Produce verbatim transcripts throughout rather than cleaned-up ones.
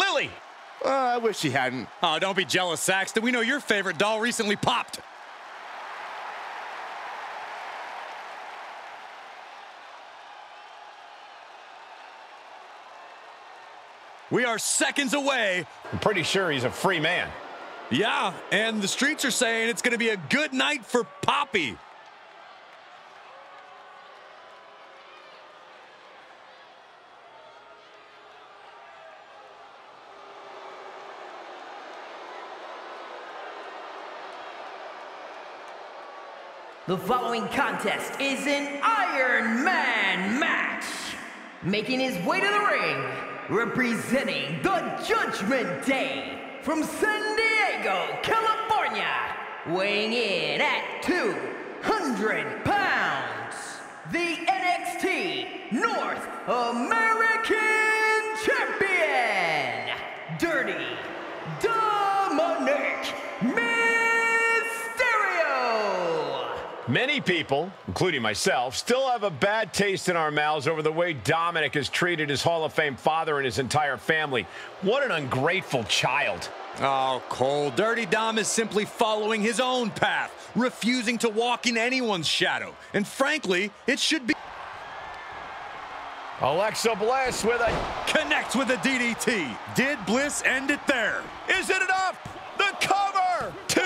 Lily! Uh, I wish he hadn't. Oh, don't be jealous, Saxton. We know your favorite doll recently popped. We are seconds away. I'm pretty sure he's a free man. Yeah, and the streets are saying it's going to be a good night for Poppy. The following contest is an Iron Man match. Making his way to the ring, representing The Judgment Day from San Diego, California. Weighing in at two hundred pounds, the N X T North American Champion, Dirty Dominik Mysterio. Many people, including myself, still have a bad taste in our mouths over the way Dominik has treated his Hall of Fame father and his entire family. What an ungrateful child. Oh, Cole, Dirty Dom is simply following his own path, refusing to walk in anyone's shadow. And frankly, it should be... Alexa Bliss with a... Connects with a D D T. Did Bliss end it there? Is it enough? The cover! Two!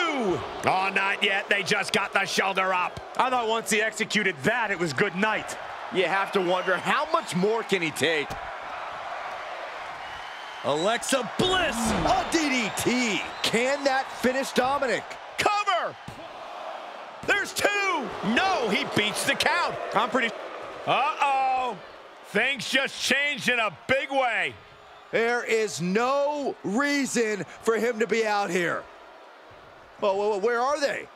Oh, not yet. They just got the shoulder up. I thought once he executed that, it was good night. You have to wonder, how much more can he take? Alexa Bliss, a D D T. Can that finish Dominik? Cover! There's two! No, he beats the count. I'm pretty... Uh-oh. Things just changed in a big way. There is no reason for him to be out here. Well, where are they?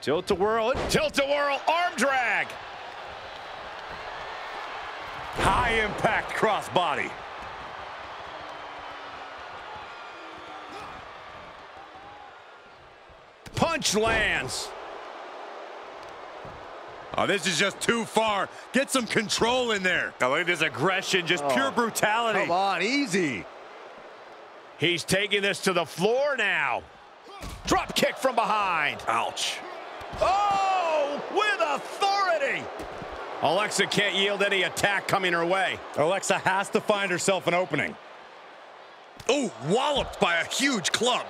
Tilt-a-whirl. Tilt-a-whirl arm drag. High-impact crossbody. Punch lands. Oh, this is just too far. Get some control in there. I like this aggression, just oh, pure brutality. Come on, easy. He's taking this to the floor now. Drop kick from behind. Ouch. Oh, with authority. Alexa can't yield any attack coming her way. Alexa has to find herself an opening. Oh, walloped by a huge club.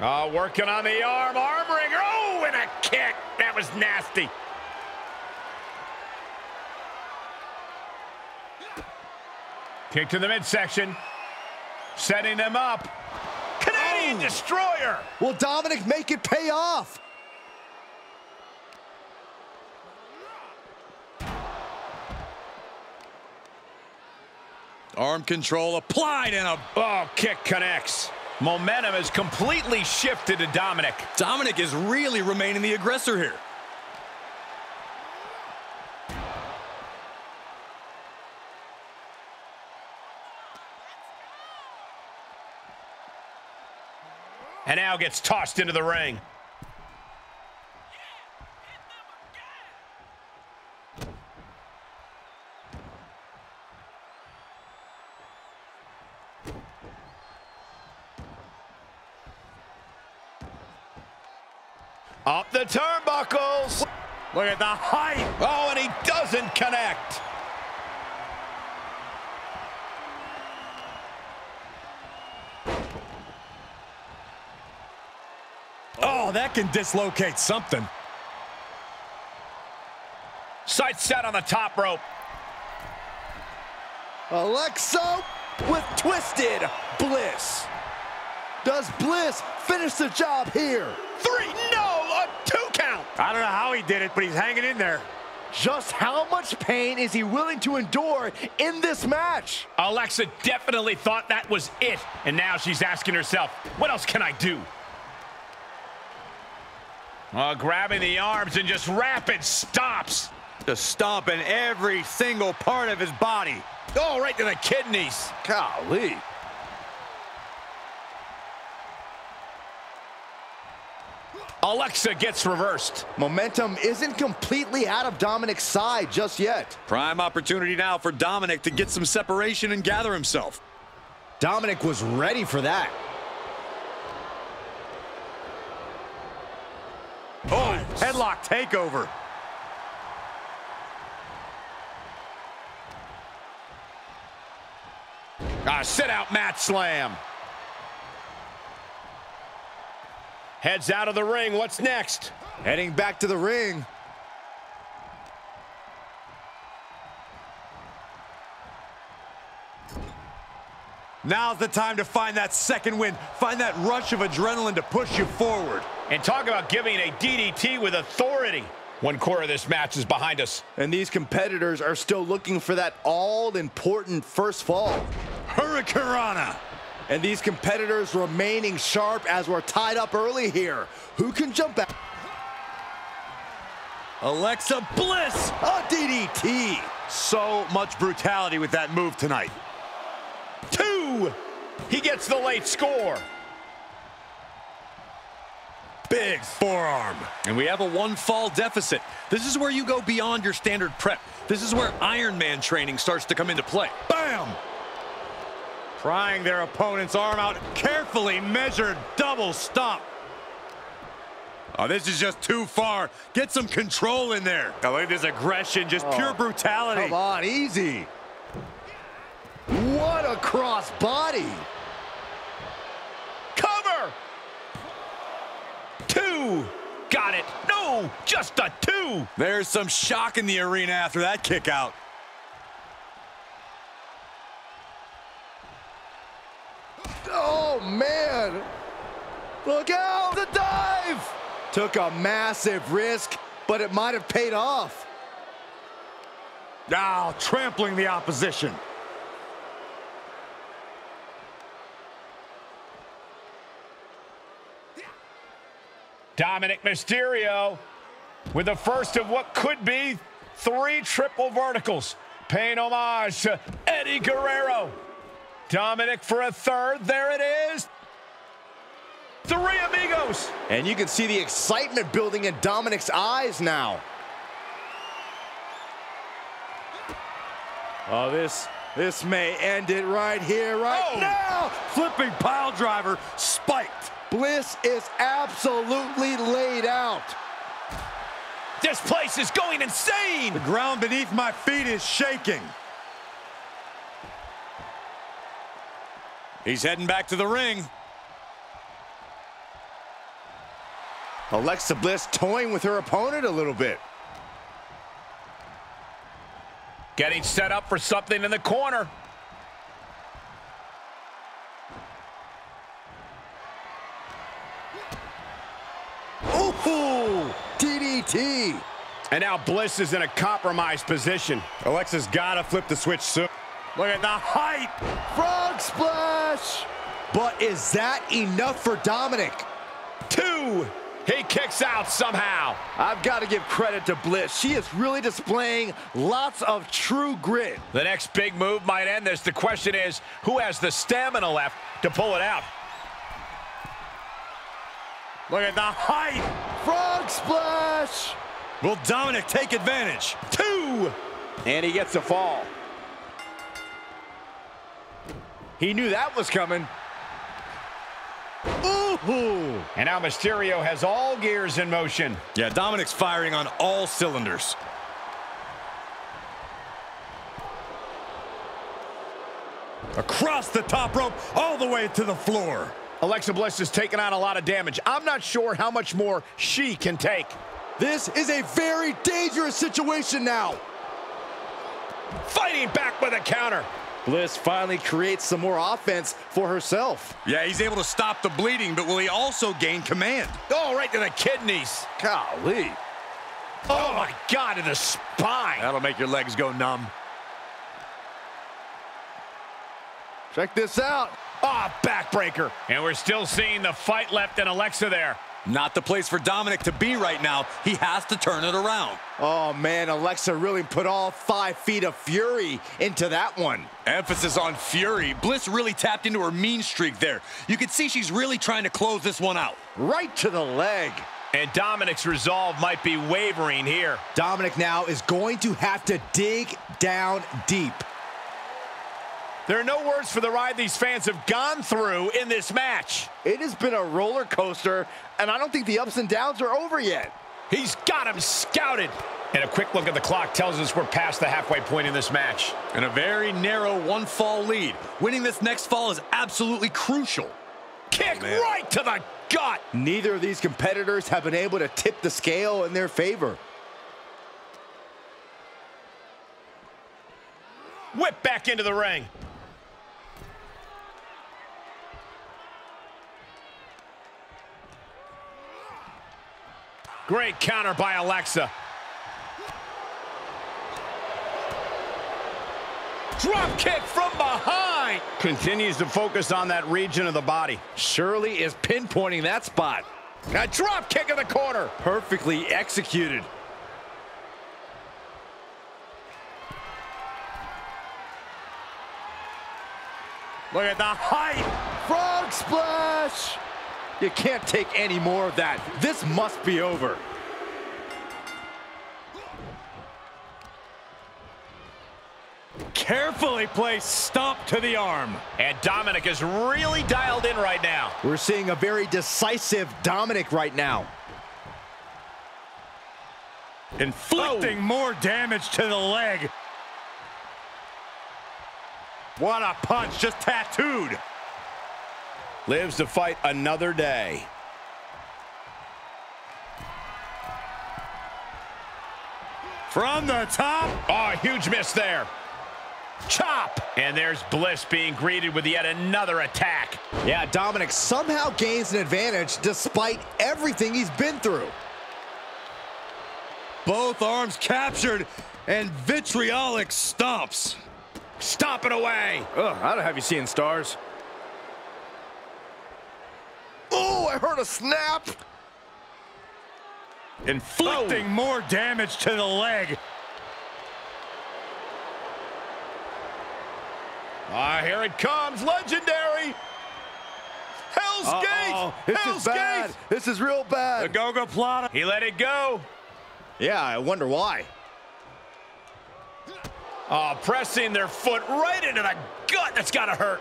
Uh, working on the arm, arm ringer. Oh, and a kick. That was nasty. Kick to the midsection. Setting them up. Canadian oh. Destroyer. Will Dominik make it pay off? Arm control applied and a oh, kick connects. Momentum has completely shifted to Dominik. Dominik is really remaining the aggressor here. And now gets tossed into the ring. Up the turnbuckles. Look at the height. Oh, and he doesn't connect. Oh, that can dislocate something. Sight set on the top rope. Alexa with Twisted Bliss. Does Bliss finish the job here? Three, no! I don't know how he did it, but he's hanging in there. Just how much pain is he willing to endure in this match? Alexa definitely thought that was it. And now she's asking herself, what else can I do? Uh, grabbing the arms and just rapid stomps. Just stomping every single part of his body. Oh, right to the kidneys. Golly. Alexa gets reversed. Momentum isn't completely out of Dominik's side just yet. Prime opportunity now for Dominik to get some separation and gather himself. Dominik was ready for that. Oh, headlock takeover. Ah, sit out mat slam. Heads out of the ring. What's next? Heading back to the ring. Now's the time to find that second wind. Find that rush of adrenaline to push you forward. And talk about giving a D D T with authority. One quarter of this match is behind us. And these competitors are still looking for that all-important first fall. Hurricanrana. And these competitors remaining sharp as we're tied up early here. Who can jump back? Alexa Bliss. A D D T. So much brutality with that move tonight. Two. He gets the late score. Big forearm. And we have a one-fall deficit. This is where you go beyond your standard prep. This is where Iron Man training starts to come into play. Bam! Prying their opponent's arm out. Carefully measured double stomp. Oh, this is just too far. Get some control in there. I like this aggression, just oh, pure brutality. Come on, easy. What a cross body. Got it. No, just a two. There's some shock in the arena after that kick out. Oh, man. Look out. The dive. Took a massive risk, but it might have paid off. Now, trampling the opposition. Dominik Mysterio with the first of what could be three triple verticals. Paying homage to Eddie Guerrero. Dominik for a third. There it is. Three Amigos. And you can see the excitement building in Dominik's eyes now. Oh, this... This may end it right here, right oh. now. Flipping pile driver, spiked. Bliss is absolutely laid out. This place is going insane. The ground beneath my feet is shaking. He's heading back to the ring. Alexa Bliss toying with her opponent a little bit. Getting set up for something in the corner. Ooh, D D T. And now Bliss is in a compromised position. Alexa's got to flip the switch soon. Look at the height. Frog splash. But is that enough for Dominik? Two. He kicks out somehow. I've got to give credit to Bliss. She is really displaying lots of true grit. The next big move might end this. The question is, who has the stamina left to pull it out? Look at the height. Frog splash. Will Dominik take advantage? Two. And he gets a fall. He knew that was coming. Ooh. And now Mysterio has all gears in motion. Yeah, Dominik's firing on all cylinders. Across the top rope, all the way to the floor. Alexa Bliss has taken on a lot of damage. I'm not sure how much more she can take. This is a very dangerous situation now. Fighting back with a counter. Bliss finally creates some more offense for herself. Yeah, he's able to stop the bleeding, but will he also gain command? Oh, right to the kidneys. Golly. Oh, oh my God, to the spine. That'll make your legs go numb. Check this out. Ah, oh, backbreaker. And we're still seeing the fight left in Alexa there. Not the place for Dominik to be right now. He has to turn it around. Oh, man, Alexa really put all five feet of fury into that one. Emphasis on fury. Bliss really tapped into her mean streak there. You can see she's really trying to close this one out. Right to the leg. And Dominik's resolve might be wavering here. Dominik now is going to have to dig down deep. There are no words for the ride these fans have gone through in this match. It has been a roller coaster, and I don't think the ups and downs are over yet. He's got him scouted. And a quick look at the clock tells us we're past the halfway point in this match. And a very narrow one-fall lead. Winning this next fall is absolutely crucial. Kick oh, right to the gut. Neither of these competitors have been able to tip the scale in their favor. Whip back into the ring. Great counter by Alexa. Drop kick from behind. Continues to focus on that region of the body. Shirley is pinpointing that spot. A drop kick in the corner. Perfectly executed. Look at the height. Frog splash. You can't take any more of that. This must be over. Carefully placed stomp to the arm. And Dominik is really dialed in right now. We're seeing a very decisive Dominik right now. Inflicting oh. more damage to the leg. What a punch, just tattooed. Lives to fight another day. From the top. Oh, a huge miss there. Chop. And there's Bliss being greeted with yet another attack. Yeah, Dominik somehow gains an advantage despite everything he's been through. Both arms captured and vitriolic stomps. Stomp it away. Oh, I don't have you seeing stars. Oh, I heard a snap. Inflicting oh. more damage to the leg. Ah, uh, here it comes, legendary. Hell's uh -oh. Gate. This Hell's is bad. Gate. This is real bad. The Gogo Plata. He let it go. Yeah, I wonder why. Oh, pressing their foot right into the gut. That's gotta hurt.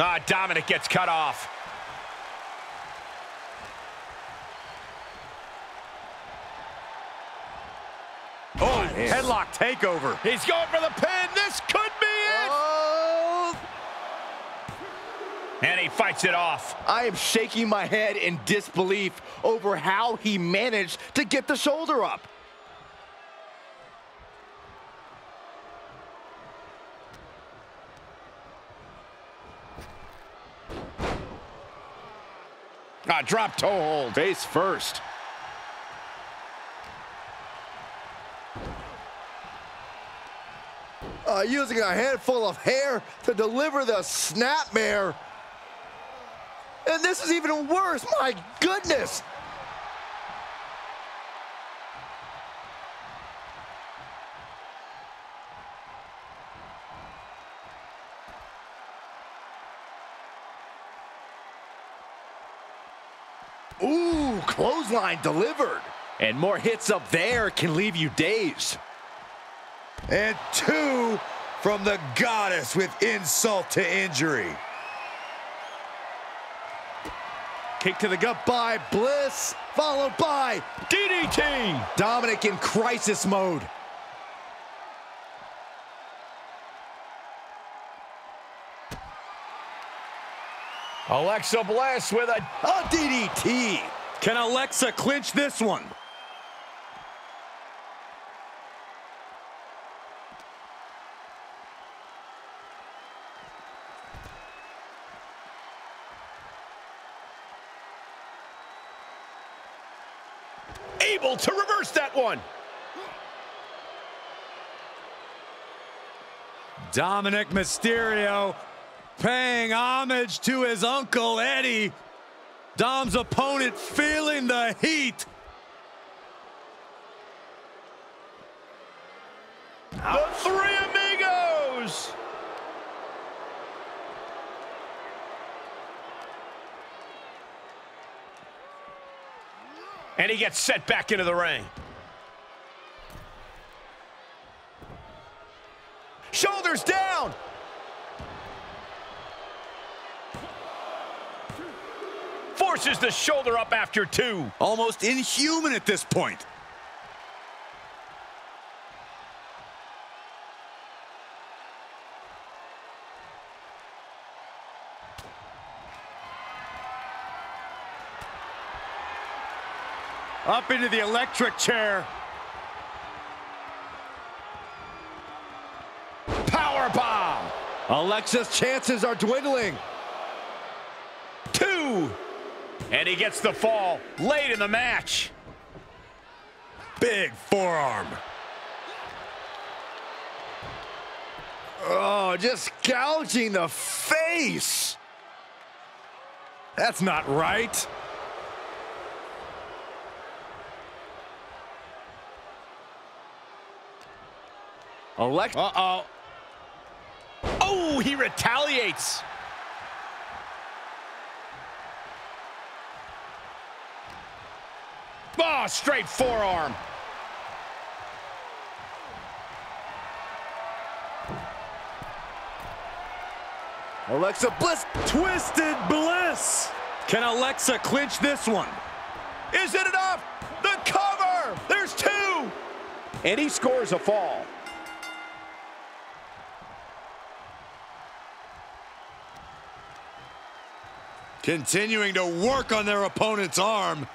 Ah, Dominik gets cut off. Oh, yes. Headlock takeover. He's going for the pin. This could be it. Oh. And he fights it off. I am shaking my head in disbelief over how he managed to get the shoulder up. Ah, drop toe hold. Face first. Uh, using a handful of hair to deliver the snapmare. And this is even worse. My goodness. Ooh, clothesline delivered. And more hits up there can leave you dazed. And two from the goddess with insult to injury. Kick to the gut by Bliss, followed by D D T. Dominik in crisis mode. Alexa Bliss with a, a D D T. Can Alexa clinch this one? Able to reverse that one. Dominik Mysterio paying homage to his uncle Eddie. Dom's opponent feeling the heat. And he gets set back into the ring. Shoulders down. Forces the shoulder up after two. Almost inhuman at this point. Up into the electric chair. Powerbomb. Alexa's chances are dwindling. Two. And he gets the fall late in the match. Big forearm. Oh, just gouging the face. That's not right. Alexa. Uh-oh. Oh, he retaliates. Oh, straight forearm. Alexa Bliss. Twisted Bliss. Can Alexa clinch this one? Is it enough? The cover. There's two. And he scores a fall. Continuing to work on their opponent's arm.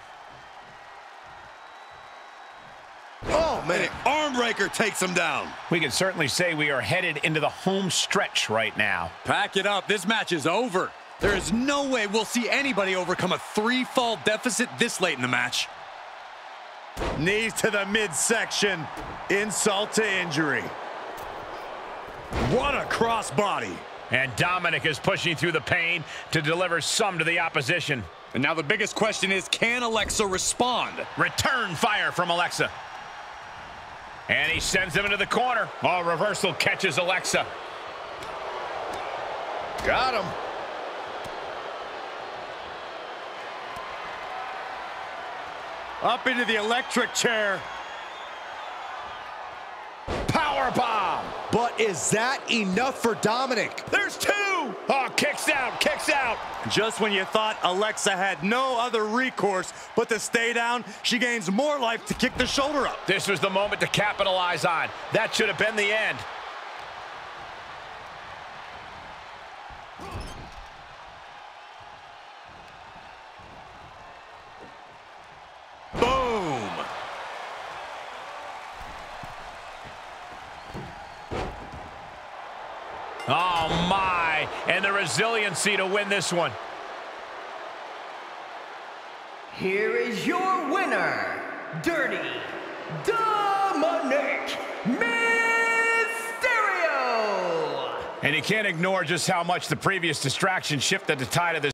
Oh, man, an arm breaker takes him down. We can certainly say we are headed into the home stretch right now. Pack it up. This match is over. There is no way we'll see anybody overcome a three-fall deficit this late in the match. Knees to the midsection. Insult to injury. What a crossbody. And Dominik is pushing through the pain to deliver some to the opposition. And now the biggest question is, can Alexa respond? Return fire from Alexa. And he sends him into the corner. Oh, reversal catches Alexa. Got him. Up into the electric chair. Powerbomb. But is that enough for Dominik? There's two! Oh, kicks out, kicks out. Just when you thought Alexa had no other recourse but to stay down, she gains more life to kick the shoulder up. This was the moment to capitalize on. That should have been the end. Oh, my, and the resiliency to win this one. Here is your winner, Dirty Dominik Mysterio. And you can't ignore just how much the previous distraction shifted the tide of this.